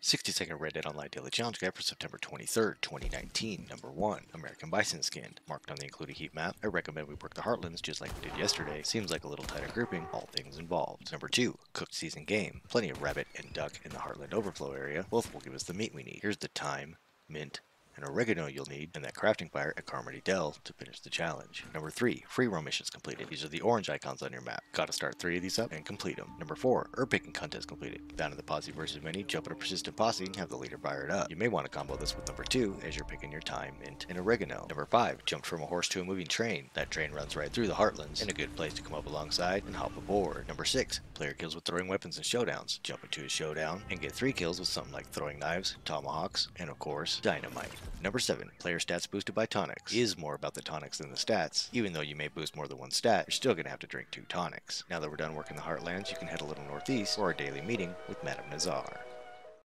60-second Red Dead Online Daily Challenge Guide for September 23rd, 2019. Number 1, American Bison Skin. Marked on the included heat map, I recommend we work the Heartlands just like we did yesterday. Seems like a little tighter grouping, all things involved. Number 2, Cooked Seasoned Game. Plenty of rabbit and duck in the Heartland Overflow area. Both will give us the meat we need. Here's the thyme, mint, and oregano you'll need, and that crafting fire at Carmody Dell to finish the challenge. Number 3, free roam missions completed. These are the orange icons on your map. Gotta start 3 of these up and complete them. Number 4, herb picking contest completed. Down in the posse versus mini, jump at a persistent posse and have the leader fire it up. You may want to combo this with number 2 as you're picking your thyme, mint, and oregano. Number 5, jumped from a horse to a moving train. That train runs right through the Heartlands and a good place to come up alongside and hop aboard. Number 6, player kills with throwing weapons and showdowns. Jump into a showdown and get 3 kills with something like throwing knives, tomahawks, and of course, dynamite. Number 7, player stats boosted by tonics. Is more about the tonics than the stats. Even though you may boost more than one stat, you're still going to have to drink 2 tonics. Now that we're done working the Heartlands, you can head a little northeast for our daily meeting with Madam Nazar.